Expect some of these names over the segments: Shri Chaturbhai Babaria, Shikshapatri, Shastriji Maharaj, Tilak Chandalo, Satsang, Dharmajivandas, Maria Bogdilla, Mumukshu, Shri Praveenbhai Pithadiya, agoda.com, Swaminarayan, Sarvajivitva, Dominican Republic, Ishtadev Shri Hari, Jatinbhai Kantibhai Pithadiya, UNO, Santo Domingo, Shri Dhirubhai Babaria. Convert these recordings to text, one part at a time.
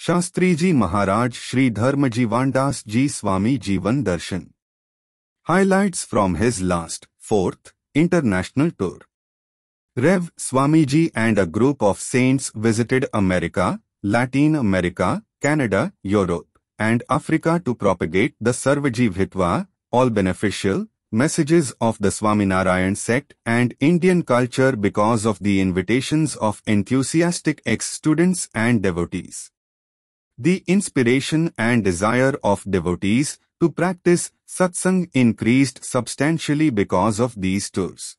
Shastriji Maharaj Shri Dharmajivandas Ji Swami Jivan Darshan. Highlights from his last, fourth, international tour. Rev. Swamiji and a group of saints visited America, Latin America, Canada, Europe, and Africa to propagate the Sarvajivitva, all beneficial, messages of the Swaminarayan sect and Indian culture because of the invitations of enthusiastic ex-students and devotees. The inspiration and desire of devotees to practice satsang increased substantially because of these tours.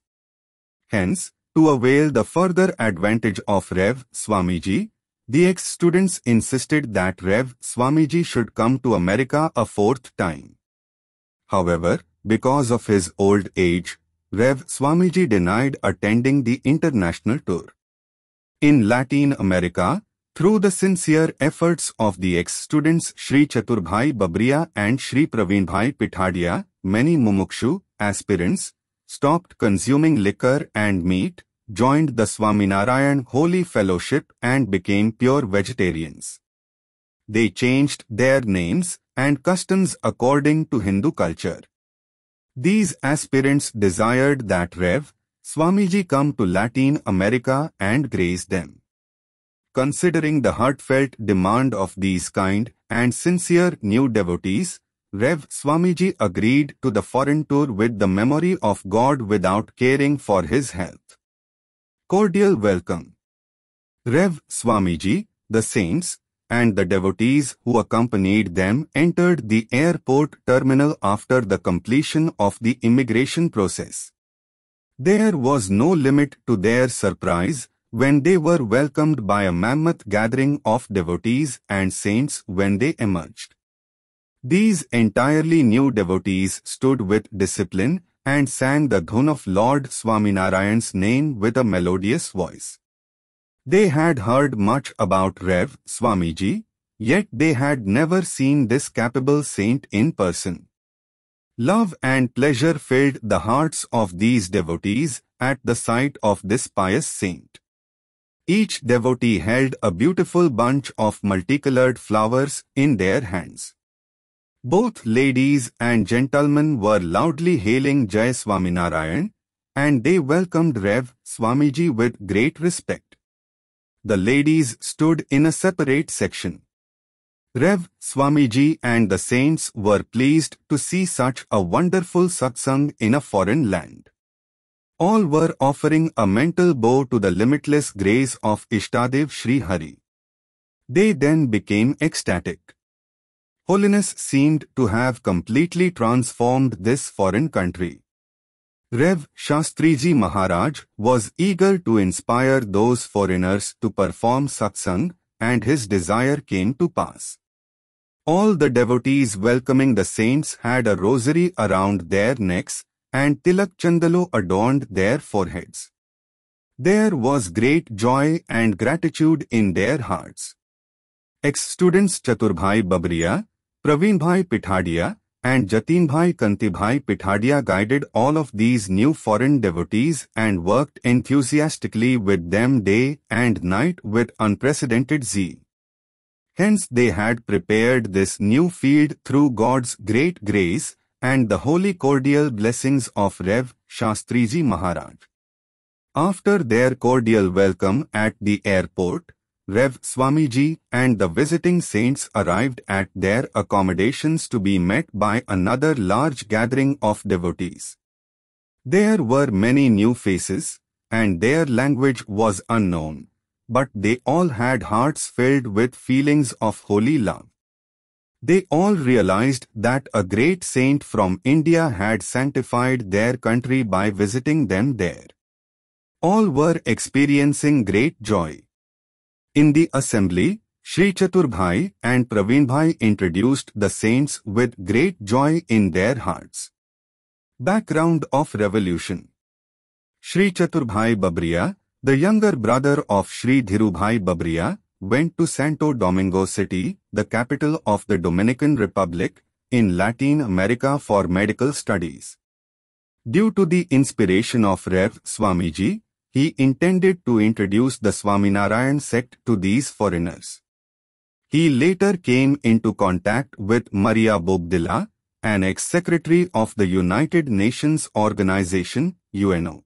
Hence, to avail the further advantage of Rev. Swamiji, the ex-students insisted that Rev. Swamiji should come to America a fourth time. However, because of his old age, Rev. Swamiji denied attending the international tour. In Latin America, through the sincere efforts of the ex-students Shri Chaturbhai Babaria and Shri Praveenbhai Pithadiya, many Mumukshu aspirants stopped consuming liquor and meat, joined the Swaminarayan Holy Fellowship and became pure vegetarians. They changed their names and customs according to Hindu culture. These aspirants desired that Rev. Swamiji come to Latin America and grace them. Considering the heartfelt demand of these kind and sincere new devotees, Rev. Swamiji agreed to the foreign tour with the memory of God without caring for his health. Cordial welcome. Rev. Swamiji, the saints, and the devotees who accompanied them entered the airport terminal after the completion of the immigration process. There was no limit to their surprise when they were welcomed by a mammoth gathering of devotees and saints when they emerged. These entirely new devotees stood with discipline and sang the dhun of Lord Swaminarayan's name with a melodious voice. They had heard much about Rev. Swamiji, yet they had never seen this capable saint in person. Love and pleasure filled the hearts of these devotees at the sight of this pious saint. Each devotee held a beautiful bunch of multicolored flowers in their hands. Both ladies and gentlemen were loudly hailing Jai Swaminarayan, and they welcomed Rev. Swamiji with great respect. The ladies stood in a separate section. Rev. Swamiji and the saints were pleased to see such a wonderful satsang in a foreign land. All were offering a mental bow to the limitless grace of Ishtadev Shri Hari. They then became ecstatic. Holiness seemed to have completely transformed this foreign country. Rev. Shastriji Maharaj was eager to inspire those foreigners to perform satsang, and his desire came to pass. All the devotees welcoming the saints had a rosary around their necks, and Tilak Chandalo adorned their foreheads. There was great joy and gratitude in their hearts. Ex-students Chaturbhai Babaria, Praveenbhai Pithadiya, and Jatinbhai Kantibhai Pithadiya guided all of these new foreign devotees and worked enthusiastically with them day and night with unprecedented zeal. Hence they had prepared this new field through God's great grace and the holy cordial blessings of Rev. Shastriji Maharaj. After their cordial welcome at the airport, Rev. Swamiji and the visiting saints arrived at their accommodations to be met by another large gathering of devotees. There were many new faces, and their language was unknown, but they all had hearts filled with feelings of holy love. They all realized that a great saint from India had sanctified their country by visiting them there. All were experiencing great joy. In the assembly, Shri Chaturbhai and Praveenbhai introduced the saints with great joy in their hearts. Background of revolution. Shri Chaturbhai Babaria, the younger brother of Shri Dhirubhai Babaria, went to Santo Domingo City, the capital of the Dominican Republic, in Latin America for medical studies. Due to the inspiration of Rev. Swamiji, he intended to introduce the Swaminarayan sect to these foreigners. He later came into contact with Maria Bogdilla, an ex-secretary of the United Nations Organization, UNO.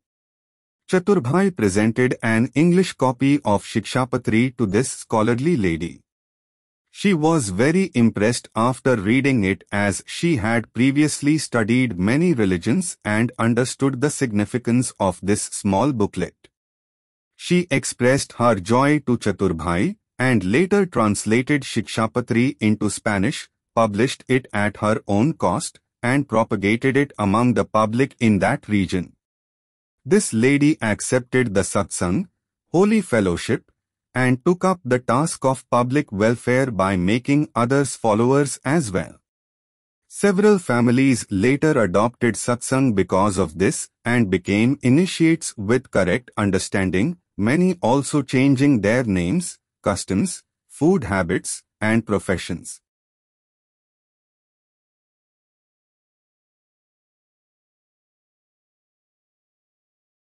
Chaturbhai presented an English copy of Shikshapatri to this scholarly lady. She was very impressed after reading it, as she had previously studied many religions and understood the significance of this small booklet. She expressed her joy to Chaturbhai and later translated Shikshapatri into Spanish, published it at her own cost, and propagated it among the public in that region. This lady accepted the satsang, holy fellowship, and took up the task of public welfare by making others followers as well. Several families later adopted satsang because of this and became initiates with correct understanding, many also changing their names, customs, food habits, and professions.